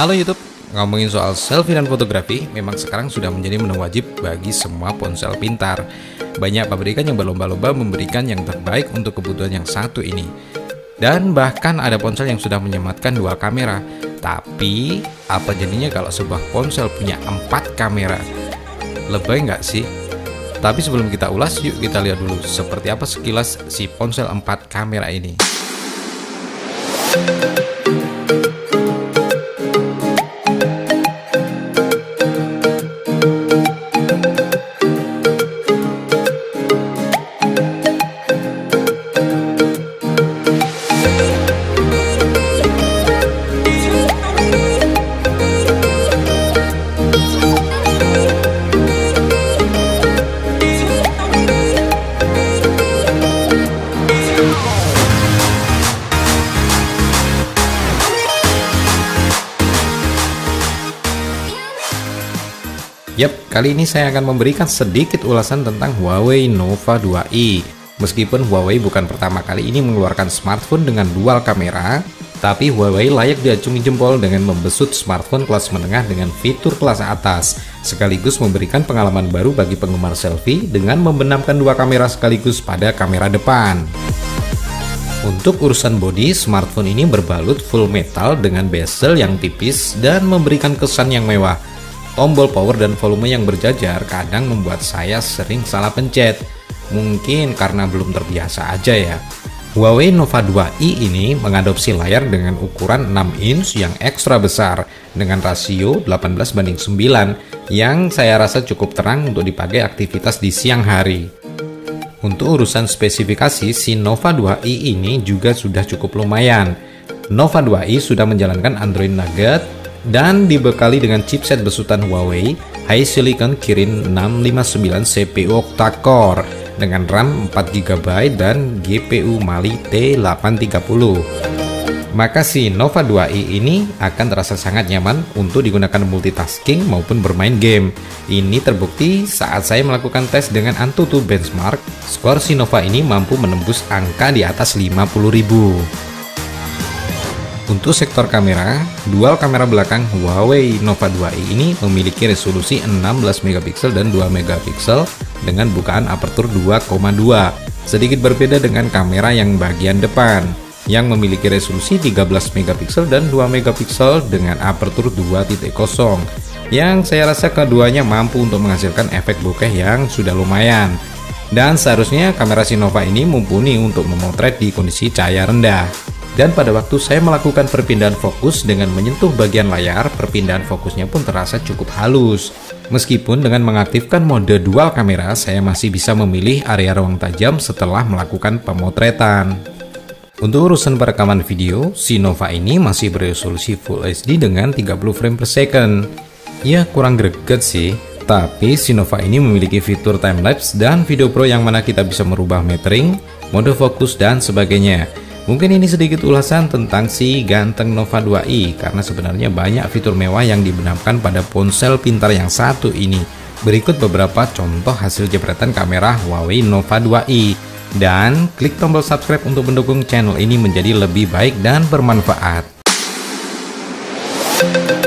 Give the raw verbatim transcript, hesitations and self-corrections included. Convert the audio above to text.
Halo YouTube, ngomongin soal selfie dan fotografi memang sekarang sudah menjadi menu wajib bagi semua ponsel pintar. Banyak pabrikan yang berlomba-lomba memberikan yang terbaik untuk kebutuhan yang satu ini. Dan bahkan ada ponsel yang sudah menyematkan dua kamera. Tapi apa jadinya kalau sebuah ponsel punya empat kamera? Lebay nggak sih? Tapi sebelum kita ulas, yuk kita lihat dulu seperti apa sekilas si ponsel empat kamera ini. Yap, kali ini saya akan memberikan sedikit ulasan tentang Huawei Nova dua i. Meskipun Huawei bukan pertama kali ini mengeluarkan smartphone dengan dual kamera, tapi Huawei layak diacungi jempol dengan membesut smartphone kelas menengah dengan fitur kelas atas, sekaligus memberikan pengalaman baru bagi penggemar selfie dengan membenamkan dua kamera sekaligus pada kamera depan. Untuk urusan bodi, smartphone ini berbalut full metal dengan bezel yang tipis dan memberikan kesan yang mewah. Tombol power dan volume yang berjajar kadang membuat saya sering salah pencet. Mungkin karena belum terbiasa aja ya. Huawei Nova dua i ini mengadopsi layar dengan ukuran enam inch yang ekstra besar dengan rasio delapan belas banding sembilan yang saya rasa cukup terang untuk dipakai aktivitas di siang hari. Untuk urusan spesifikasi, si Nova dua i ini juga sudah cukup lumayan. Nova dua i sudah menjalankan Android Nougat dan dibekali dengan chipset besutan Huawei HiSilicon Kirin enam lima sembilan C P U octa-core dengan RAM empat giga byte dan G P U Mali T delapan tiga nol. Maka si Nova dua i ini akan terasa sangat nyaman untuk digunakan multitasking maupun bermain game. Ini terbukti saat saya melakukan tes dengan Antutu Benchmark, skor si Nova ini mampu menembus angka di atas lima puluh ribu. Untuk sektor kamera, dual kamera belakang Huawei Nova dua i ini memiliki resolusi enam belas megapiksel dan dua megapiksel dengan bukaan apertur dua koma dua, sedikit berbeda dengan kamera yang bagian depan yang memiliki resolusi tiga belas megapiksel dan dua megapiksel dengan apertur dua titik nol, yang saya rasa keduanya mampu untuk menghasilkan efek bokeh yang sudah lumayan. Dan seharusnya kamera si Nova ini mumpuni untuk memotret di kondisi cahaya rendah. Dan pada waktu saya melakukan perpindahan fokus dengan menyentuh bagian layar, perpindahan fokusnya pun terasa cukup halus. Meskipun dengan mengaktifkan mode dual kamera, saya masih bisa memilih area ruang tajam setelah melakukan pemotretan. Untuk urusan perekaman video, si Nova ini masih beresolusi Full H D dengan tiga puluh frame per second. Ya kurang greget sih, tapi si Nova ini memiliki fitur timelapse dan video pro yang mana kita bisa merubah metering, mode fokus, dan sebagainya. Mungkin ini sedikit ulasan tentang si ganteng Nova dua i, karena sebenarnya banyak fitur mewah yang dibenamkan pada ponsel pintar yang satu ini. Berikut beberapa contoh hasil jepretan kamera Huawei Nova dua i. Dan klik tombol subscribe untuk mendukung channel ini menjadi lebih baik dan bermanfaat.